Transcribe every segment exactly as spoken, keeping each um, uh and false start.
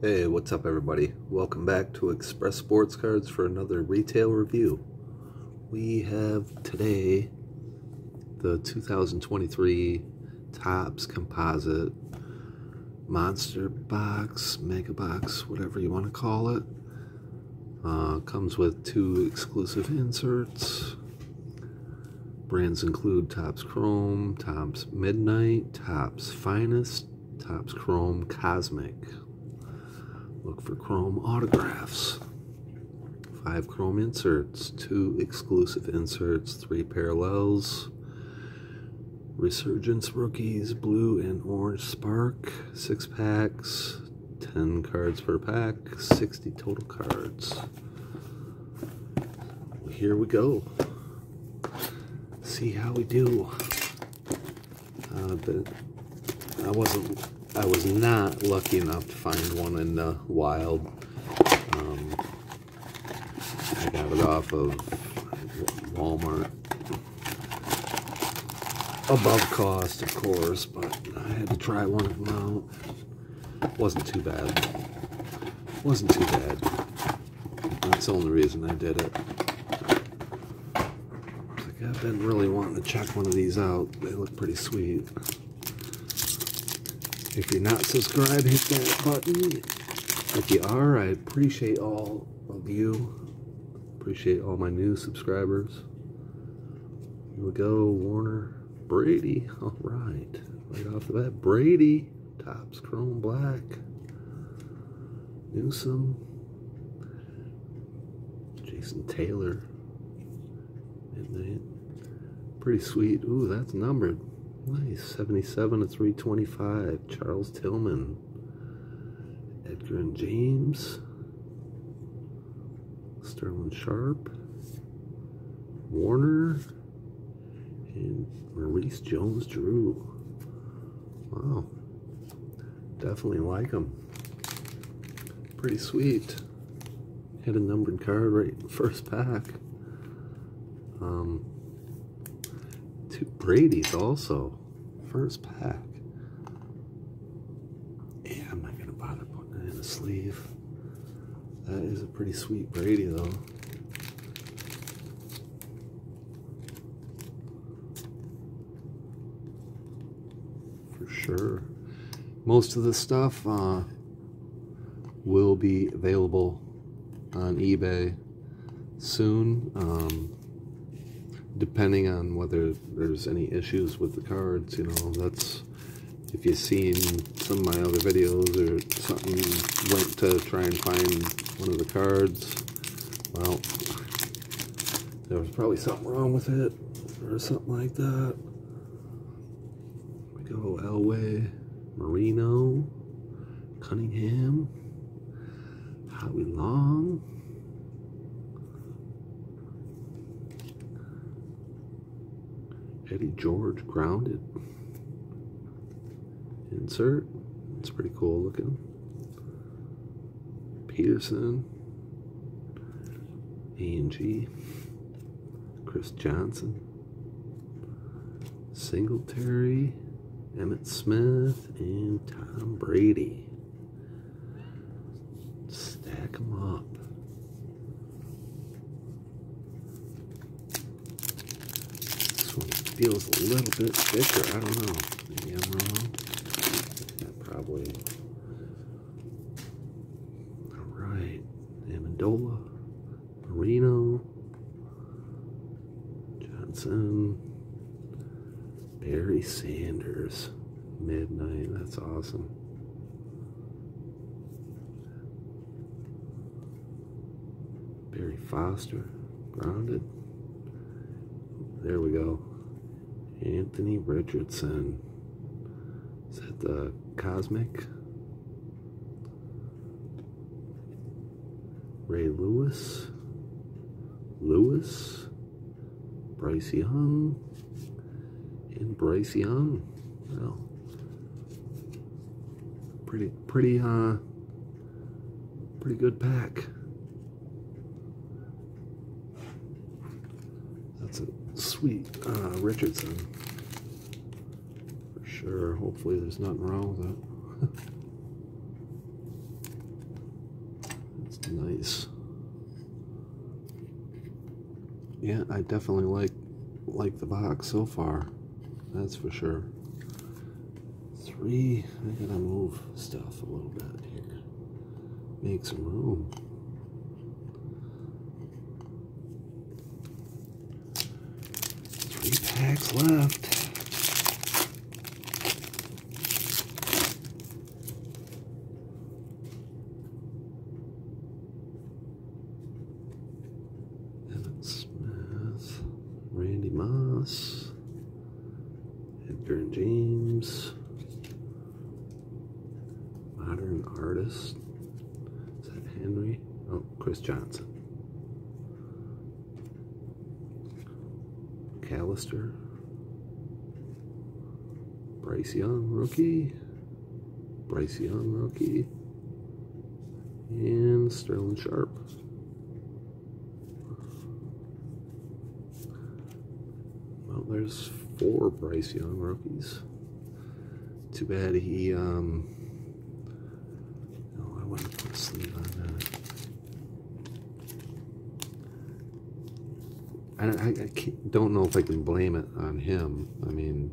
Hey, what's up everybody? Welcome back to Express Sports Cards for another retail review. We have today the two thousand twenty-three Topps Composite Monster Box, Mega Box, whatever you want to call it. Uh, comes with two exclusive inserts. Brands include Topps Chrome, Topps Midnight, Topps Finest, Topps Chrome Cosmic. Look for chrome autographs. Five chrome inserts, two exclusive inserts, three parallels, resurgence rookies, blue and orange spark, six packs, ten cards per pack, sixty total cards. Well, here we go. See how we do. Uh, but I wasn't. I was not lucky enough to find one in the wild. Um, I got it off of Walmart. Above cost, of course, but I had to try one of them out. Wasn't too bad. Wasn't too bad. That's the only reason I did it. Like, I've been really wanting to check one of these out. They look pretty sweet. If you're not subscribed, hit that button. If you are, I appreciate all of you. Appreciate all my new subscribers. Here we go, Warner Brady. All right, right off the bat, Brady, Topps Chrome Black, Newsom, Jason Taylor, Midnight. Pretty sweet. Ooh, that's numbered. Nice, seventy-seven to three twenty-five, Charles Tillman, Edgar and James, Sterling Sharp, Warner, and Maurice Jones-Drew. Wow, definitely like them. Pretty sweet. Had a numbered card right in the first pack. Um, two Brady's also. First pack. Yeah, I'm not gonna bother putting it in a sleeve. That is a pretty sweet Brady though. For sure. Most of this stuff uh, will be available on eBay soon. Um, depending on whether there's any issues with the cards, you know, that's, if you've seen some of my other videos or something, went to try and find one of the cards, well, there was probably something wrong with it, or something like that. Here we go, Elway, Marino, Cunningham, Howie Long, Eddie George grounded. Insert. It's pretty cool looking. Peterson. A and G. Chris Johnson. Singletary. Emmitt Smith. And Tom Brady. Stack them up. Feels a little bit thicker. I don't know. Maybe I'm wrong. That probably. Alright. Amendola. Marino. Johnson. Barry Sanders. Midnight. That's awesome. Barry Foster. Grounded. There we go. Anthony Richardson. Is that the Cosmic? Ray Lewis. Lewis. Bryce Young. And Bryce Young. Well, pretty, pretty, uh, pretty good pack. That's it. Sweet uh, Richardson, for sure. Hopefully there's nothing wrong with it. nice. Yeah, I definitely like like the box so far, that's for sure. Three, I gotta move stuff a little bit here, make some room. Three packs left. Artist, is that Henry? Oh, Chris Johnson, Callister, Bryce Young rookie, Bryce Young rookie, and Sterling Sharp. Well, there's four Bryce Young rookies. Too bad he um. sleeve on that. I, don't, I, I can't, don't know if I can blame it on him. I mean,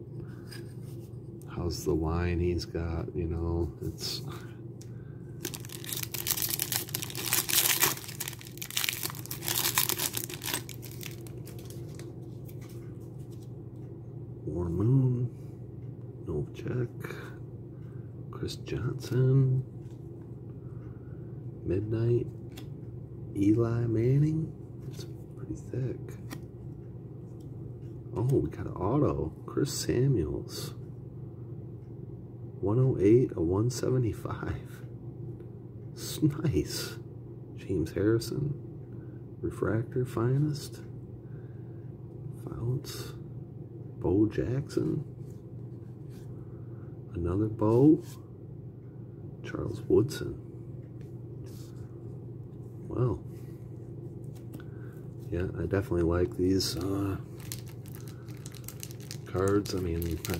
how's the line he's got, you know, it's... War Moon, Novacek, Chris Johnson, Midnight, Eli Manning. It's pretty thick. Oh, we got an auto. Chris Samuels. one oh eight, a one seventy-five. It's nice. James Harrison. Refractor Finest. Founts. Bo Jackson. Another Bo. Charles Woodson. Wow. Yeah, I definitely like these uh, cards. I mean, I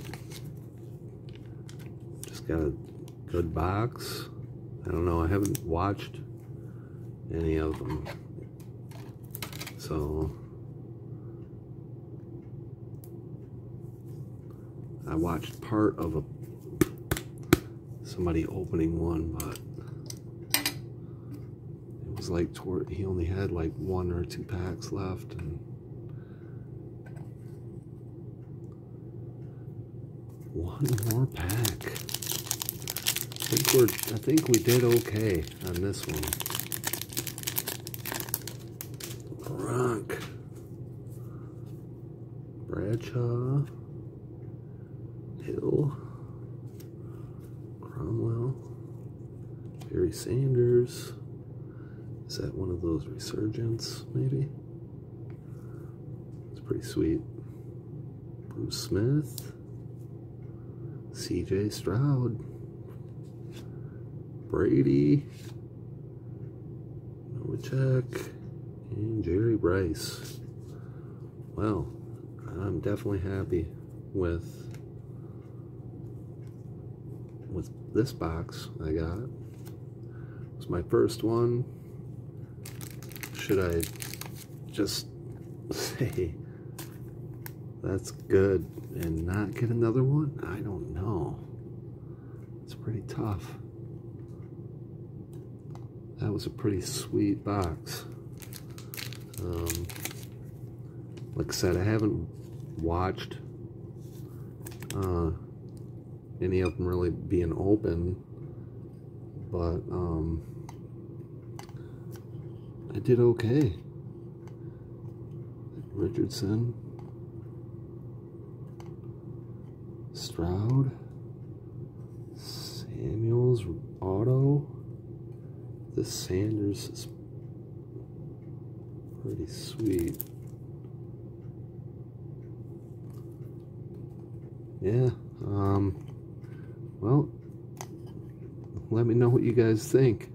just got a good box. I don't know, I haven't watched any of them. So, I watched part of a somebody opening one, but like toward, he only had like one or two packs left, and one more pack. I think we're I think we did okay on this one. Gronk, Bradshaw, Hill, Cromwell, Barry Sanders. Is that one of those resurgents, maybe? It's pretty sweet. Bruce Smith. C J Stroud. Brady. Novacek. And Jerry Rice. Well, I'm definitely happy with, with this box I got. It was my first one. Should I just say that's good and not get another one? I don't know. It's pretty tough. That was a pretty sweet box. Um, like I said, I haven't watched uh, any of them really being open, but um, I did okay. Richardson, Stroud, Samuels, auto. This Sanders is pretty sweet. Yeah. Um. Well, let me know what you guys think.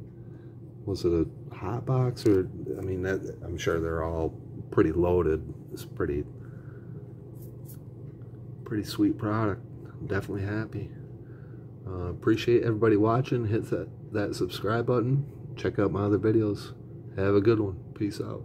Was it a hot box, or I mean, that I'm sure they're all pretty loaded. It's pretty pretty sweet product. I'm definitely happy. Uh, appreciate everybody watching. Hit that that subscribe button. Check out my other videos. Have a good one. Peace out.